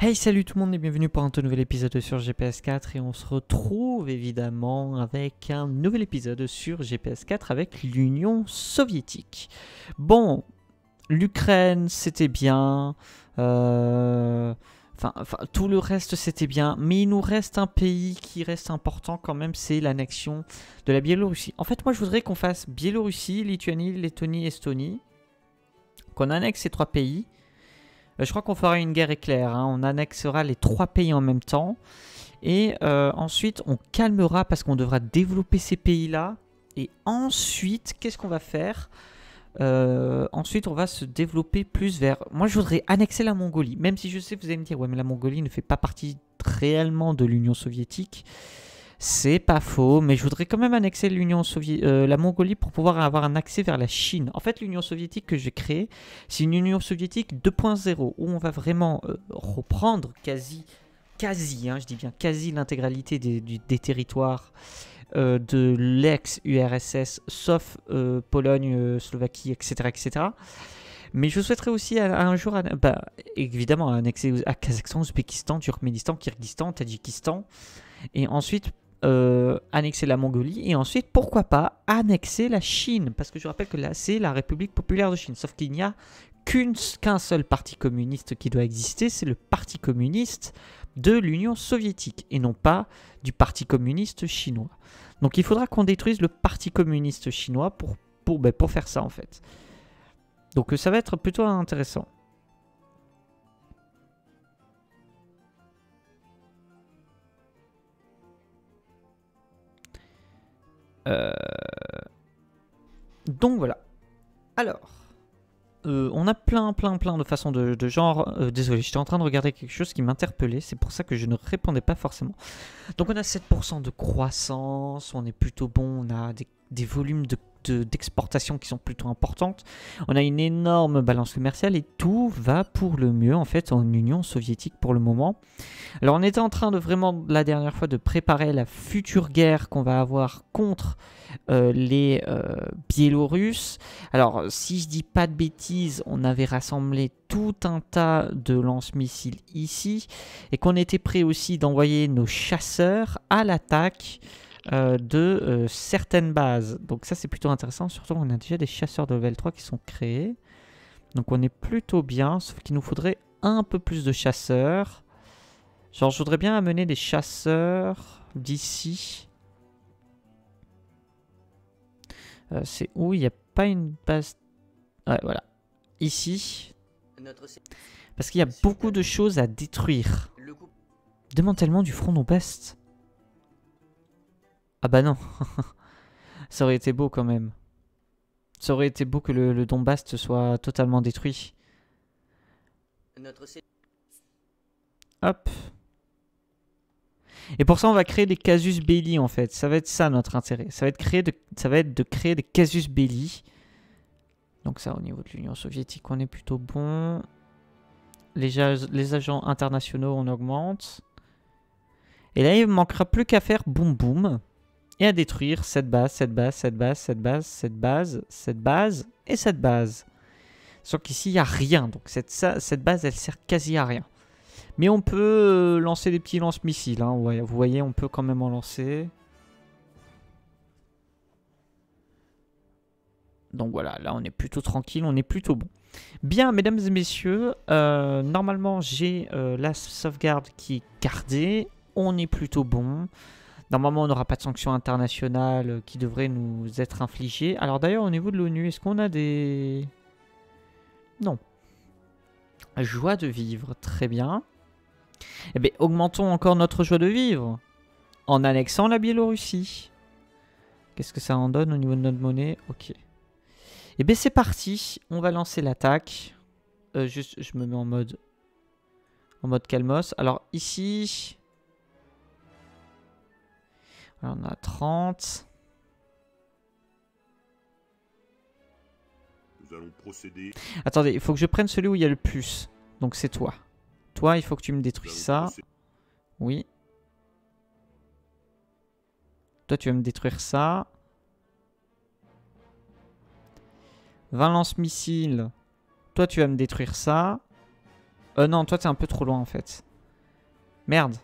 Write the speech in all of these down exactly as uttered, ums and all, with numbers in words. Hey, salut tout le monde et bienvenue pour un tout nouvel épisode sur G P S quatre, et on se retrouve évidemment avec un nouvel épisode sur G P S quatre avec l'Union soviétique. Bon, l'Ukraine c'était bien, euh... enfin, enfin tout le reste c'était bien, mais il nous reste un pays qui reste important quand même, c'est l'annexion de la Biélorussie. En fait moi je voudrais qu'on fasse Biélorussie, Lituanie, Lettonie, Estonie, qu'on annexe ces trois pays. Je crois qu'on fera une guerre éclair, hein. On annexera les trois pays en même temps. Et euh, ensuite, on calmera parce qu'on devra développer ces pays-là. Et ensuite, qu'est-ce qu'on va faire? euh, Ensuite, on va se développer plus vers... Moi, je voudrais annexer la Mongolie. Même si je sais, vous allez me dire, ouais, mais la Mongolie ne fait pas partie réellement de l'Union soviétique. C'est pas faux, mais je voudrais quand même annexer l'Union soviétique, euh, la Mongolie, pour pouvoir avoir un accès vers la Chine. En fait, l'Union soviétique que j'ai créée, c'est une Union soviétique deux point zéro, où on va vraiment euh, reprendre quasi, quasi, hein, je dis bien quasi l'intégralité des, des territoires euh, de l'ex-U R S S, sauf euh, Pologne, euh, Slovaquie, et cetera, et cetera. Mais je souhaiterais aussi à, à un jour, à, bah, évidemment, annexer à Kazakhstan, Ouzbékistan, Turkménistan, Kyrgyzstan, Tadjikistan, et ensuite... Euh, annexer la Mongolie, et ensuite pourquoi pas annexer la Chine, parce que je rappelle que là c'est la République populaire de Chine, sauf qu'il n'y a qu'un qu'un seul parti communiste qui doit exister, c'est le parti communiste de l'Union soviétique et non pas du parti communiste chinois. Donc il faudra qu'on détruise le parti communiste chinois pour, pour, ben, pour faire ça en fait. Donc ça va être plutôt intéressant. Euh... Donc voilà. Alors, euh, on a plein, plein, plein de façons de, de genre. Euh, désolé, j'étais en train de regarder quelque chose qui m'interpellait, c'est pour ça que je ne répondais pas forcément. Donc on a sept pour cent de croissance, on est plutôt bon, on a des, des volumes de, de, d'exportation qui sont plutôt importantes, on a une énorme balance commerciale et tout va pour le mieux en fait en Union soviétique pour le moment. Alors on était en train de vraiment la dernière fois de préparer la future guerre qu'on va avoir contre euh, les euh, Biélorusses. Alors si je dis pas de bêtises, on avait rassemblé tout un tas de lance-missiles ici et qu'on était prêt aussi d'envoyer nos chasseurs à l'attaque euh, de euh, certaines bases. Donc ça c'est plutôt intéressant, surtout on a déjà des chasseurs de level trois qui sont créés. Donc on est plutôt bien, sauf qu'il nous faudrait un peu plus de chasseurs. Genre, je voudrais bien amener des chasseurs d'ici. Euh, c'est où? Il n'y a pas une base... Ouais, voilà. Ici. Parce qu'il y a beaucoup de choses à détruire. Démantèlement du front nord-est. Ah bah non. Ça aurait été beau quand même. Ça aurait été beau que le, le Donbass soit totalement détruit. Hop. Et pour ça, on va créer des casus belli, en fait. Ça va être ça, notre intérêt. Ça va être, créer de... ça va être de créer des casus belli. Donc ça, au niveau de l'Union soviétique, on est plutôt bon. Les, a... Les agents internationaux, on augmente. Et là, il ne manquera plus qu'à faire boum boum. Et à détruire cette base, cette base, cette base, cette base, cette base, cette base et cette base. Sauf qu'ici, il n'y a rien. Donc cette, cette base, elle sert quasi à rien. Mais on peut lancer des petits lance-missiles, hein. Vous voyez, on peut quand même en lancer. Donc voilà, là on est plutôt tranquille, on est plutôt bon. Bien, mesdames et messieurs, euh, normalement j'ai euh, la sauvegarde qui est gardée, on est plutôt bon. Normalement on n'aura pas de sanctions internationales qui devraient nous être infligées. Alors d'ailleurs au niveau de l'ONU, est-ce qu'on a des... Non. Joie de vivre, très bien. Eh bien, augmentons encore notre joie de vivre en annexant la Biélorussie. Qu'est-ce que ça en donne au niveau de notre monnaie? Ok. Eh bien, c'est parti. On va lancer l'attaque. Euh, juste, je me mets en mode, en mode calmos. Alors, ici... Alors, on a trente. Nous allons procéder. Attendez, il faut que je prenne celui où il y a le plus. Donc, c'est toi. Toi, il faut que tu me détruis ça. Oui. Toi, tu vas me détruire ça. vingt lance-missiles. Toi, tu vas me détruire ça. Euh non, toi t'es un peu trop loin en fait. Merde.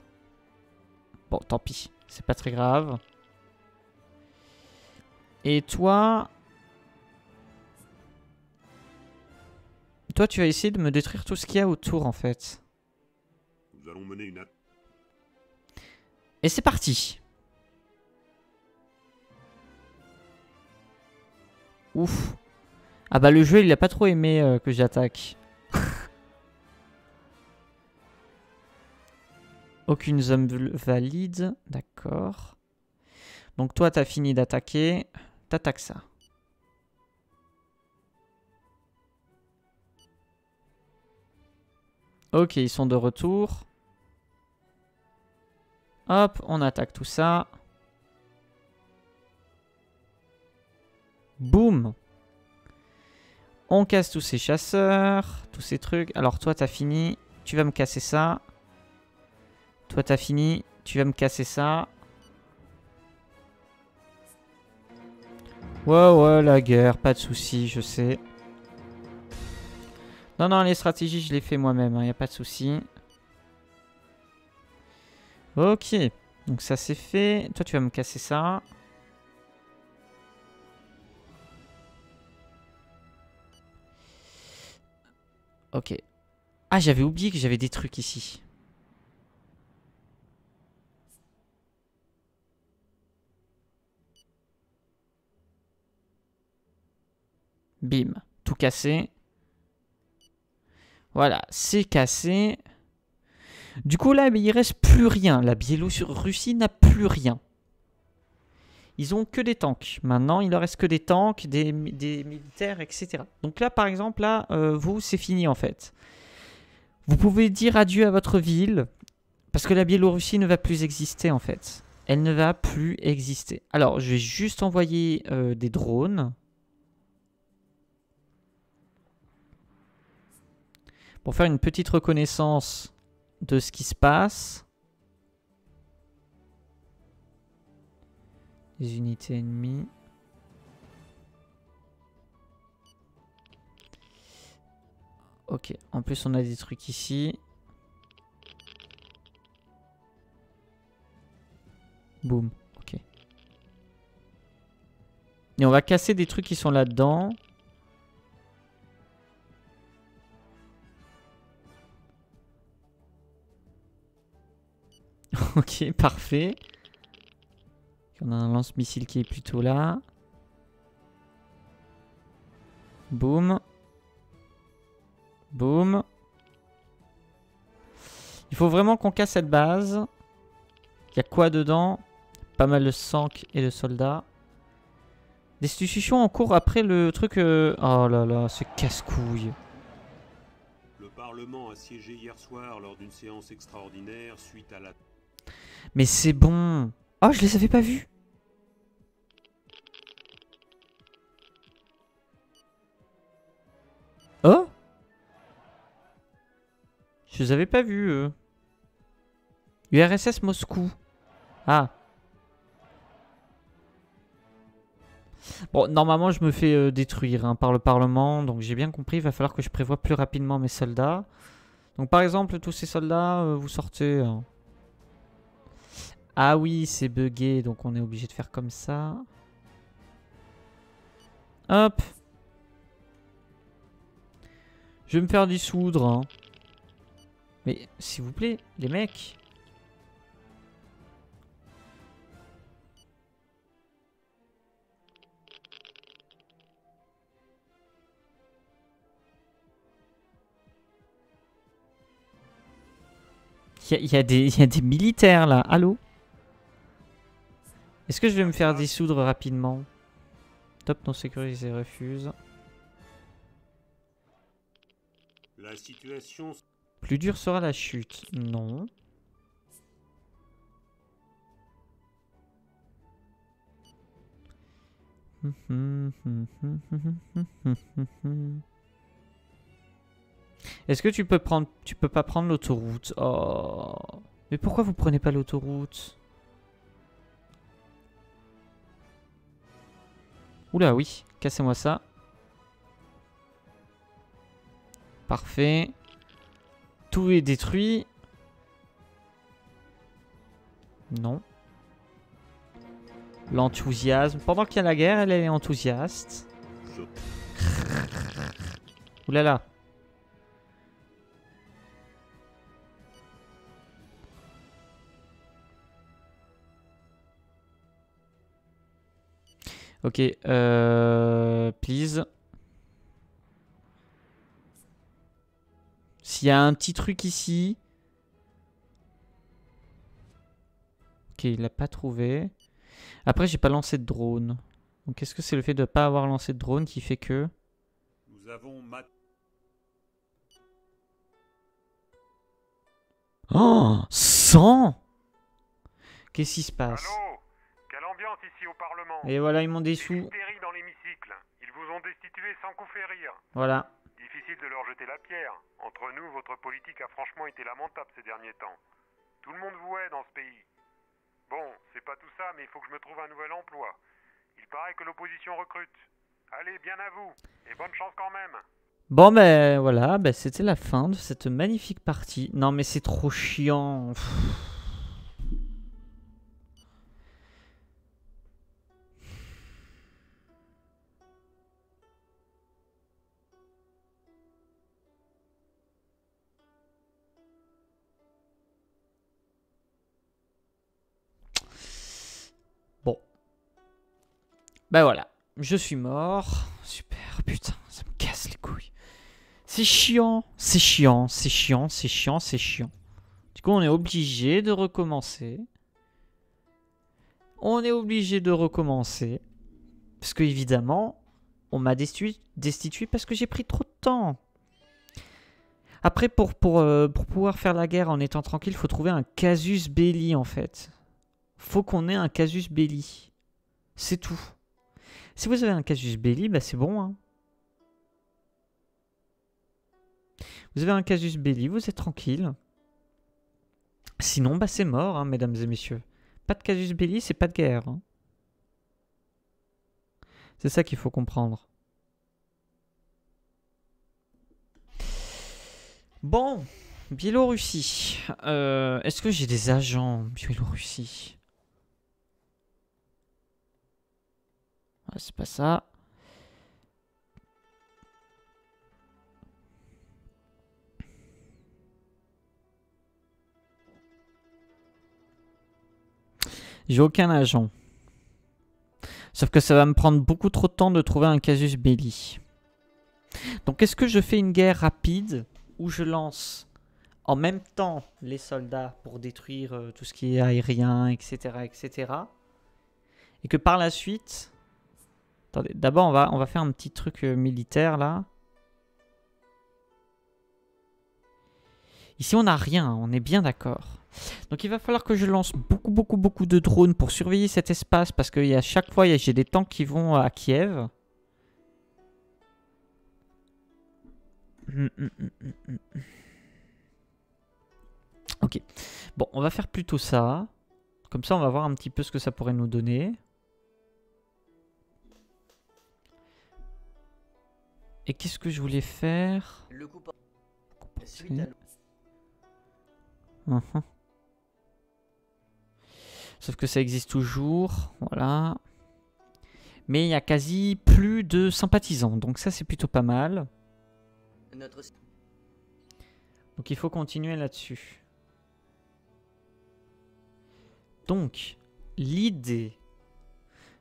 Bon, tant pis. C'est pas très grave. Et toi... Toi, tu vas essayer de me détruire tout ce qu'il y a autour, en fait. Nous allons mener une... Et c'est parti. Ouf. Ah bah le jeu, il a pas trop aimé euh, que j'attaque. Aucune zone valide. D'accord. Donc toi, t'as fini d'attaquer. T'attaques ça. Ok, ils sont de retour. Hop, on attaque tout ça. Boum. On casse tous ces chasseurs, tous ces trucs. Alors toi, t'as fini. Tu vas me casser ça. Toi, t'as fini. Tu vas me casser ça. Ouais, ouais, la guerre, pas de soucis, je sais. Non, non, les stratégies, je les fais moi-même, hein, y a pas de souci. Ok, donc ça c'est fait. Toi, tu vas me casser ça. Ok. Ah, j'avais oublié que j'avais des trucs ici. Bim, tout cassé. Voilà, c'est cassé. Du coup, là, il reste plus rien. La Biélorussie n'a plus rien. Ils ont que des tanks. Maintenant, il leur reste que des tanks, des, des militaires, et cetera. Donc là, par exemple, là, euh, vous, c'est fini, en fait. Vous pouvez dire adieu à votre ville, parce que la Biélorussie ne va plus exister, en fait. Elle ne va plus exister. Alors, je vais juste envoyer euh, des drones... pour faire une petite reconnaissance de ce qui se passe. Les unités ennemies. Ok, en plus on a des trucs ici. Boum, ok. Et on va casser des trucs qui sont là-dedans. Ok, parfait. On a un lance-missile qui est plutôt là. Boum. Boum. Il faut vraiment qu'on casse cette base. Il y a quoi dedans? Pas mal de sang et de soldats. Destitution en cours après le truc... Euh... Oh là là, ce casse-couille. Le Parlement a siégé hier soir lors d'une séance extraordinaire suite à la... Mais c'est bon. Oh, je les avais pas vus. Oh, je les avais pas vus. Euh. U R S S Moscou. Ah. Bon, normalement, je me fais euh, détruire hein, par le Parlement. Donc, j'ai bien compris. Il va falloir que je prévoie plus rapidement mes soldats. Donc, par exemple, tous ces soldats, euh, vous sortez... Hein. Ah oui, c'est bugué, donc on est obligé de faire comme ça. Hop. Je vais me faire dissoudre. Hein. Mais s'il vous plaît, les mecs. Il y, y, y a des militaires là, allô? Est-ce que je vais me faire dissoudre rapidement? Top non sécurisé refuse. La situation... Plus dure sera la chute. Non. Est-ce que tu peux prendre... Tu peux pas prendre l'autoroute? Oh. Mais pourquoi vous prenez pas l'autoroute? Oula, oui, cassez-moi ça. Parfait. tout est détruit. Non. L'enthousiasme. Pendant qu'il y a la guerre, elle est enthousiaste. Oulala. Ok, euh, please. S'il y a un petit truc ici. Ok, il l'a pas trouvé. Après, j'ai pas lancé de drone. Donc, est-ce que c'est le fait de pas avoir lancé de drone qui fait que... Nous avons mat... Oh, cent. Qu'est-ce qui se passe? Allô? Quelle ambiance ici au Parlement. Et voilà, ils m'ont déçu. Hystérie dans l'hémicycle. Ils vous ont destitué sans coup férir. Voilà. Difficile de leur jeter la pierre. Entre nous, votre politique a franchement été lamentable ces derniers temps. Tout le monde vous hait dans ce pays. Bon, c'est pas tout ça, mais il faut que je me trouve un nouvel emploi. Il paraît que l'opposition recrute. Allez, bien à vous, et bonne chance quand même. Bon, ben voilà, ben, c'était la fin de cette magnifique partie. Non, mais c'est trop chiant. Pff. Bah voilà, je suis mort. Super, putain, ça me casse les couilles. C'est chiant, c'est chiant, c'est chiant, c'est chiant, c'est chiant. Du coup, on est obligé de recommencer. On est obligé de recommencer. Parce que, évidemment, on m'a destitué, destitué parce que j'ai pris trop de temps. Après, pour, pour, euh, pour pouvoir faire la guerre en étant tranquille, il faut trouver un casus belli, en fait. Faut qu'on ait un casus belli. C'est tout. Si vous avez un casus belli, bah c'est bon. Hein. Vous avez un casus belli, vous êtes tranquille. Sinon, bah c'est mort, hein, mesdames et messieurs. Pas de casus belli, c'est pas de guerre. Hein. C'est ça qu'il faut comprendre. Bon, Biélorussie. Euh, est-ce que j'ai des agents Biélorussie? C'est pas ça. J'ai aucun agent. Sauf que ça va me prendre beaucoup trop de temps de trouver un casus belli. Donc est-ce que je fais une guerre rapide où je lance en même temps les soldats pour détruire tout ce qui est aérien, et cetera, et cetera. Et que par la suite... Attendez, d'abord on va, on va faire un petit truc euh, militaire là. Ici on n'a rien, on est bien d'accord. Donc il va falloir que je lance beaucoup beaucoup beaucoup de drones pour surveiller cet espace parce que à chaque fois j'ai des tanks qui vont à Kiev. Ok, bon on va faire plutôt ça. Comme ça on va voir un petit peu ce que ça pourrait nous donner. Et qu'est-ce que je voulais faire? Le coup par... uh-huh. Sauf que ça existe toujours, voilà. Mais il y a quasi plus de sympathisants, donc ça c'est plutôt pas mal. Notre... Donc il faut continuer là-dessus. Donc l'idée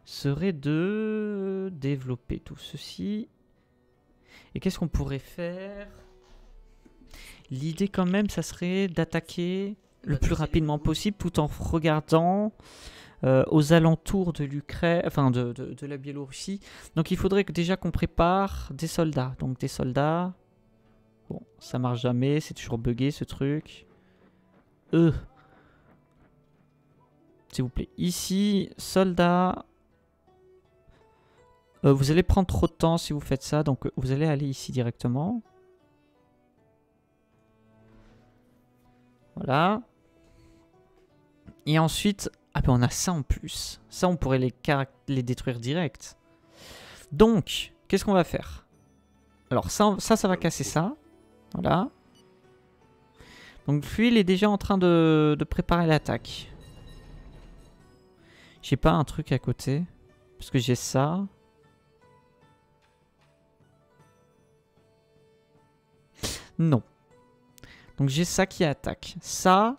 serait de développer tout ceci. Et qu'est-ce qu'on pourrait faire? L'idée quand même, ça serait d'attaquer le plus rapidement possible tout en regardant euh, aux alentours de l'Ukraine, enfin de, de, de la Biélorussie. Donc il faudrait que déjà qu'on prépare des soldats. Donc des soldats... Bon, ça marche jamais, c'est toujours buggé ce truc. Euh. S'il vous plaît. Ici, soldats... Euh, vous allez prendre trop de temps si vous faites ça, donc vous allez aller ici directement. Voilà. Et ensuite, ah ben on a ça en plus. Ça, on pourrait les, les détruire direct. Donc, qu'est-ce qu'on va faire? Alors ça, ça, ça va casser ça. Voilà. Donc lui, il est déjà en train de, de préparer l'attaque. J'ai pas un truc à côté. Parce que j'ai ça. Non. Donc j'ai ça qui attaque. Ça.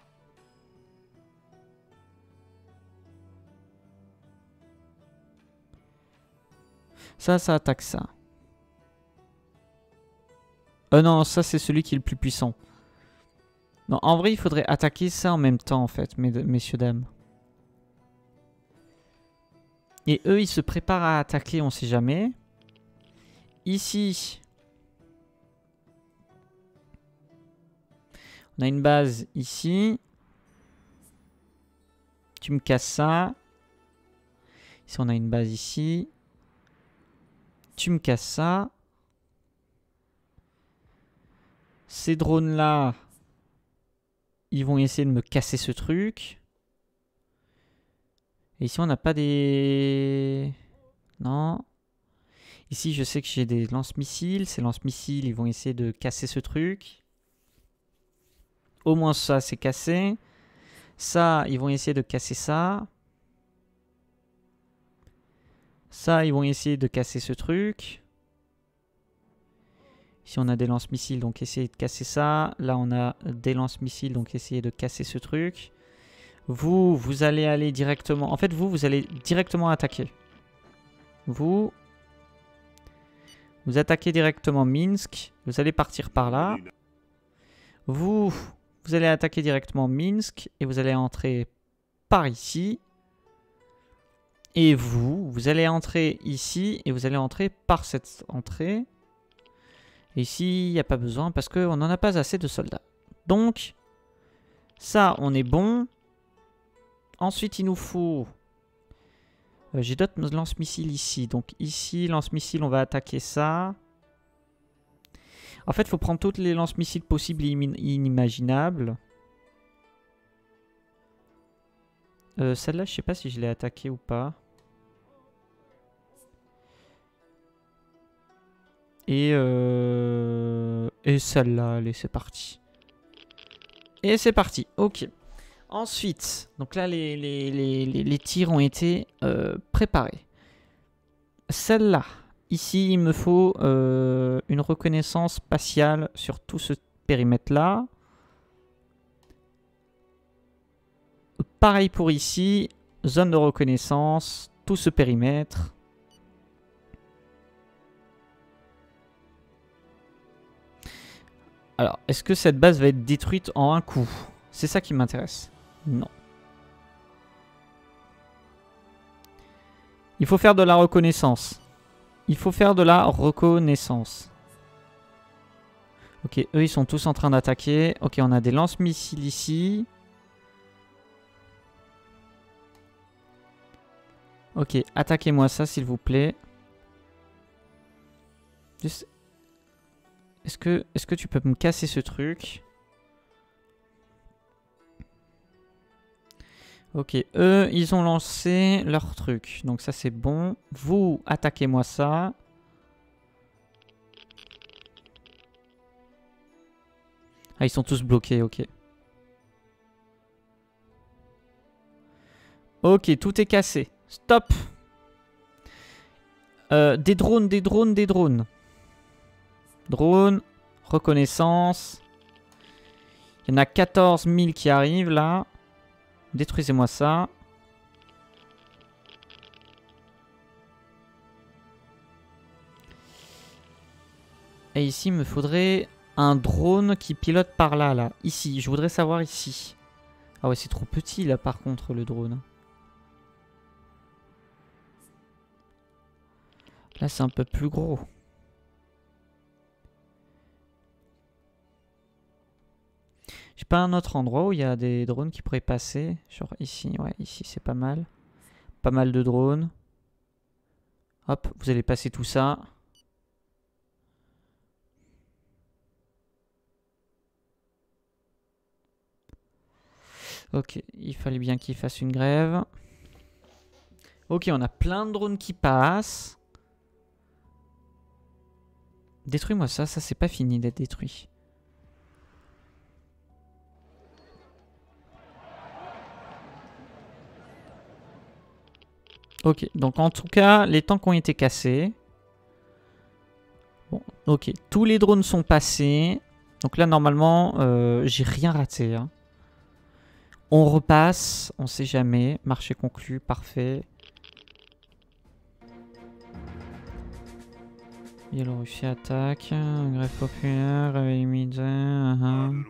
Ça, ça attaque ça. Euh non, ça c'est celui qui est le plus puissant. Non, en vrai, il faudrait attaquer ça en même temps, en fait, mes, messieurs, dames. Et eux, ils se préparent à attaquer, on sait jamais. Ici. On a une base ici. Tu me casses ça. Ici, on a une base ici. Tu me casses ça. Ces drones-là... Ils vont essayer de me casser ce truc. Et ici, on n'a pas des... Non. Ici, je sais que j'ai des lance-missiles. Ces lance-missiles, ils vont essayer de casser ce truc. Au moins, ça, c'est cassé. Ça, ils vont essayer de casser ça. Ça, ils vont essayer de casser ce truc. Ici, on a des lance-missiles, donc essayez de casser ça. Là, on a des lance-missiles, donc essayez de casser ce truc. Vous, vous allez aller directement... En fait, vous, vous allez directement attaquer. Vous... Vous attaquez directement Minsk. Vous allez partir par là. Vous, vous allez attaquer directement Minsk. Et vous allez entrer par ici. Et vous, vous allez entrer ici. Et vous allez entrer par cette entrée. Et ici, il n'y a pas besoin parce qu'on n'en a pas assez de soldats. Donc, ça, on est bon. Ensuite, il nous faut... Euh, j'ai d'autres lance-missiles ici. Donc ici, lance-missiles, on va attaquer ça. En fait, il faut prendre toutes les lance-missiles possibles et inimaginables. Euh, Celle-là, je ne sais pas si je l'ai attaquée ou pas. Et, euh... et celle-là, allez, c'est parti. Et c'est parti, ok. Ensuite, donc là, les, les, les, les, les tirs ont été euh, préparés. Celle-là, ici, il me faut euh, une reconnaissance spatiale sur tout ce périmètre-là. Pareil pour ici, zone de reconnaissance, tout ce périmètre. Alors, est-ce que cette base va être détruite en un coup? C'est ça qui m'intéresse. Non. Il faut faire de la reconnaissance. Il faut faire de la reconnaissance. Ok, eux, ils sont tous en train d'attaquer. Ok, on a des lance-missiles ici. Ok, attaquez-moi ça, s'il vous plaît. Juste... Est-ce que, est-ce que tu peux me casser ce truc? Ok, eux, ils ont lancé leur truc. Donc ça, c'est bon. Vous, attaquez-moi ça. Ah, ils sont tous bloqués, ok. Ok, tout est cassé. Stop! Euh, des drones, des drones, des drones. Drone, reconnaissance. Il y en a quatorze mille qui arrivent là. Détruisez-moi ça. Et ici, il me faudrait un drone qui pilote par là, là. Ici, je voudrais savoir ici. Ah ouais, c'est trop petit là par contre le drone. Là, c'est un peu plus gros. J'ai pas un autre endroit où il y a des drones qui pourraient passer. Genre ici, ouais, ici c'est pas mal. Pas mal de drones. Hop, vous allez passer tout ça. Ok, il fallait bien qu'ils fassent une grève. Ok, on a plein de drones qui passent. Détruis-moi ça, ça c'est pas fini d'être détruit. Ok, donc en tout cas, les tanks ont été cassés. Bon, ok, tous les drones sont passés. Donc là, normalement, euh, j'ai rien raté. Hein. On repasse, on sait jamais. Marché conclu, parfait. Biélorussie attaque, grève populaire, réveil midi. Uh-huh.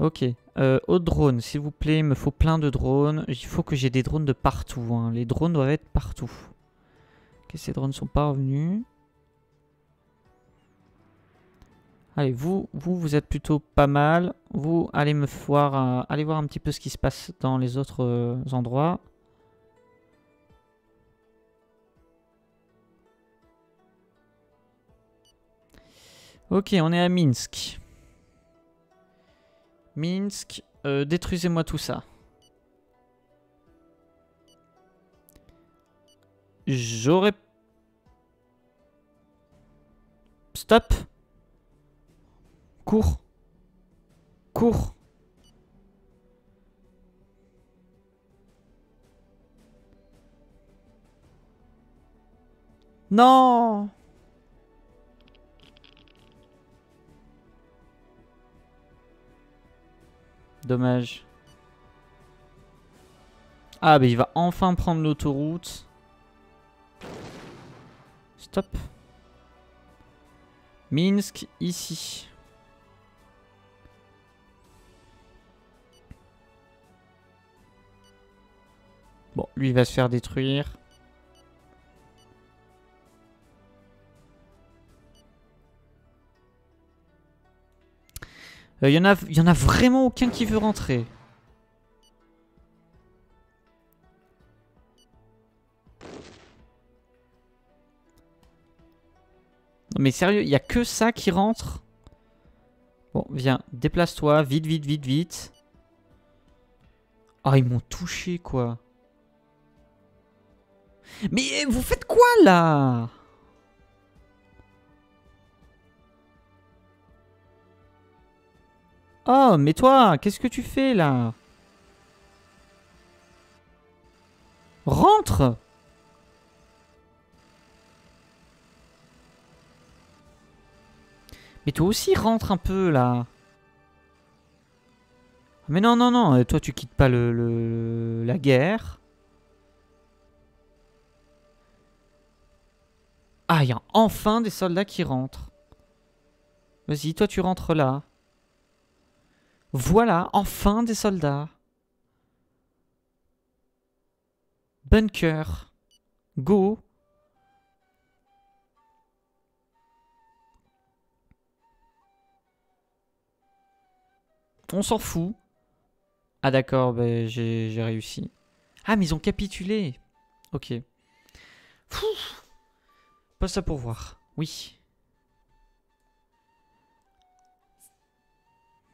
Ok, euh, aux drones, s'il vous plaît, il me faut plein de drones. Il faut que j'ai des drones de partout. Hein. Les drones doivent être partout. Ok, ces drones ne sont pas revenus. Allez, vous, vous, vous êtes plutôt pas mal. Vous, allez me voir, euh, allez voir un petit peu ce qui se passe dans les autres euh, endroits. Ok, on est à Minsk. Minsk, euh, détruisez-moi tout ça. J'aurais... Stop. Cours. Cours. Non. Dommage. Ah, bah il va enfin prendre l'autoroute. Stop. Minsk, ici. Bon, lui, il va se faire détruire. Il euh, y en a, y en a vraiment aucun qui veut rentrer. Non mais sérieux, il n'y a que ça qui rentre. Bon, viens, déplace-toi, vite, vite, vite, vite. Ah, oh, ils m'ont touché, quoi. Mais vous faites quoi, là ? Oh, mais toi, qu'est-ce que tu fais, là? Rentre! Mais toi aussi, rentre un peu, là. Mais non, non, non, toi, tu quittes pas le, le, la guerre. Ah, il y a enfin des soldats qui rentrent. Vas-y, toi, tu rentres là. Voilà, enfin des soldats. Bunker. Go. On s'en fout. Ah d'accord, bah, j'ai réussi. Ah mais ils ont capitulé. Ok. Pfff. Pas ça pour voir. Oui.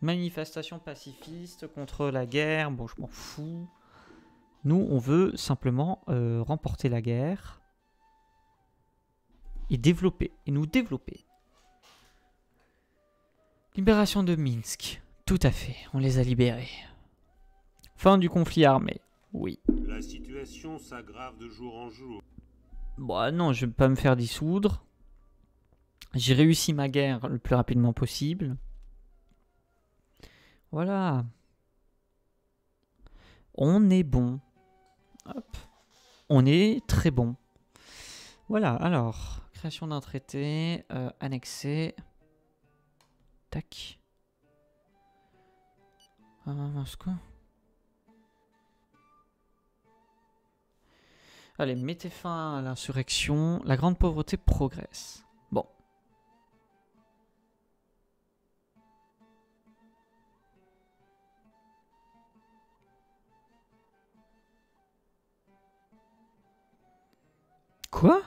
Manifestation pacifiste contre la guerre. Bon, je m'en fous. Nous, on veut simplement euh, remporter la guerre. Et développer. Et nous développer. Libération de Minsk. Tout à fait. On les a libérés. Fin du conflit armé. Oui. La situation s'aggrave de jour en jour. Bon, non, je ne vais pas me faire dissoudre. J'ai réussi ma guerre le plus rapidement possible. Voilà. On est bon. Hop. On est très bon. Voilà, alors. Création d'un traité. Euh, annexé. Tac. Ah, mince quoi. Allez, mettez fin à l'insurrection. La grande pauvreté progresse. Quoi?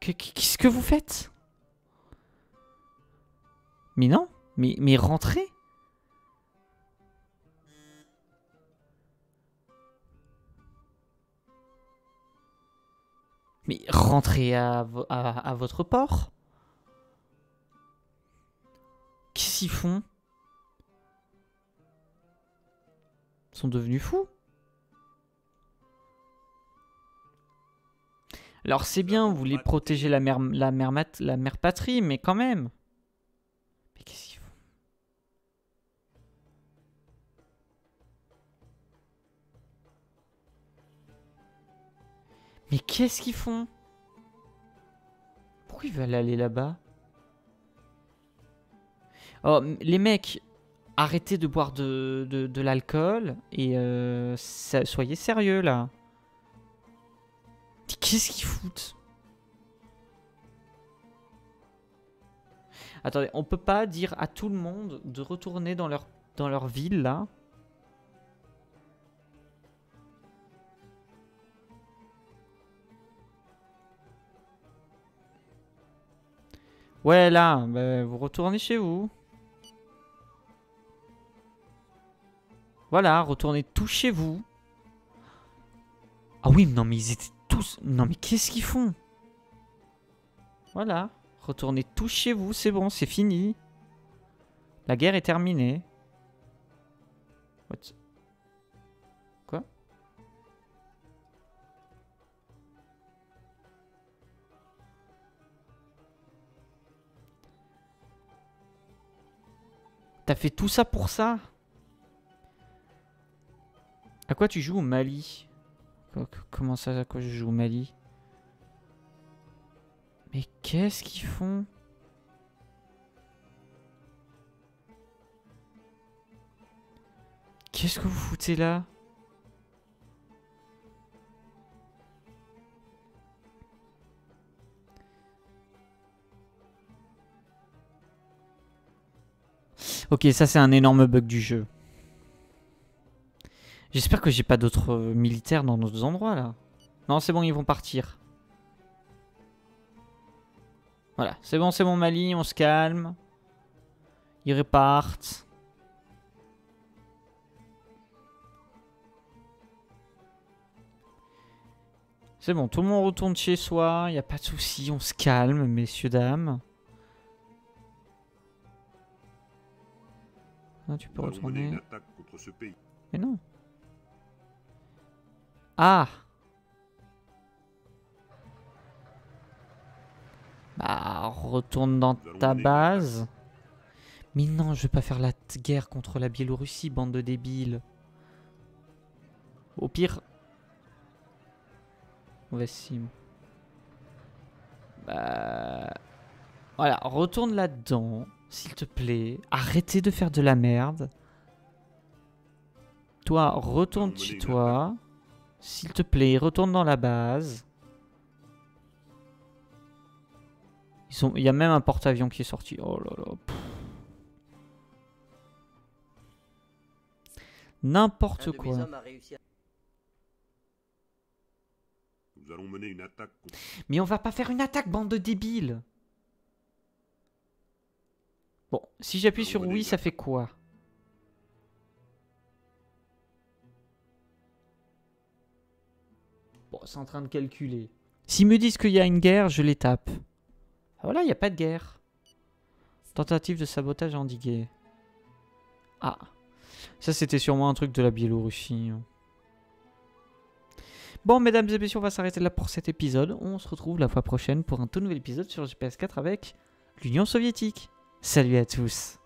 Qu'est-ce que vous faites? Mais non, mais, mais rentrez. Mais rentrez à, à, à votre port. Qu'est-ce qu'ils font? sont devenus fous. Alors c'est bien, vous voulez protéger la mère, la mère, mat, la mère patrie, mais quand même. Mais qu'est-ce qu'ils font? Mais qu'est-ce qu'ils font? Pourquoi ils veulent aller là-bas? Oh, les mecs, arrêtez de boire de, de, de l'alcool et euh, soyez sérieux là. Qu'est-ce qu'ils foutent? Attendez, on peut pas dire à tout le monde de retourner dans leur, dans leur ville là. Ouais là, bah, vous retournez chez vous. Voilà, retournez tous chez vous. Ah oui, non mais ils étaient... Non mais qu'est-ce qu'ils font? Voilà. Retournez tous chez vous, c'est bon, c'est fini. La guerre est terminée. What? Quoi? T'as fait tout ça pour ça? À quoi tu joues au Mali? Comment ça, à quoi je joue au Mali? Mais qu'est-ce qu'ils font? Qu'est-ce que vous foutez là? Ok, ça c'est un énorme bug du jeu. J'espère que j'ai pas d'autres militaires dans d'autres endroits là. Non, c'est bon, ils vont partir. Voilà, c'est bon, c'est bon Mali, on se calme. Ils repartent. C'est bon, tout le monde retourne chez soi, il n'y a pas de souci, on se calme, messieurs, dames. Ah, tu peux retourner. Une attaque contre ce pays. Mais non. Ah. Bah, retourne dans ta base. Mais non, je vais pas faire la guerre contre la Biélorussie, bande de débiles. Au pire... Mauvaise sim. Bah... Voilà, retourne là-dedans, s'il te plaît. Arrêtez de faire de la merde. Toi, retourne chez toi. S'il te plaît, retourne dans la base. Ils sont... Il y a même un porte-avions qui est sorti. Oh là là. N'importe quoi. Nous allons mener une attaque. Mais on va pas faire une attaque, bande de débiles. Bon, si j'appuie sur oui, ça fait quoi? Bon, c'est en train de calculer. S'ils me disent qu'il y a une guerre, je les tape. Ah voilà, il n'y a pas de guerre. Tentative de sabotage endiguée. Ah. Ça, c'était sûrement un truc de la Biélorussie. Bon, mesdames et messieurs, on va s'arrêter là pour cet épisode. On se retrouve la fois prochaine pour un tout nouvel épisode sur G P S quatre avec l'Union soviétique. Salut à tous.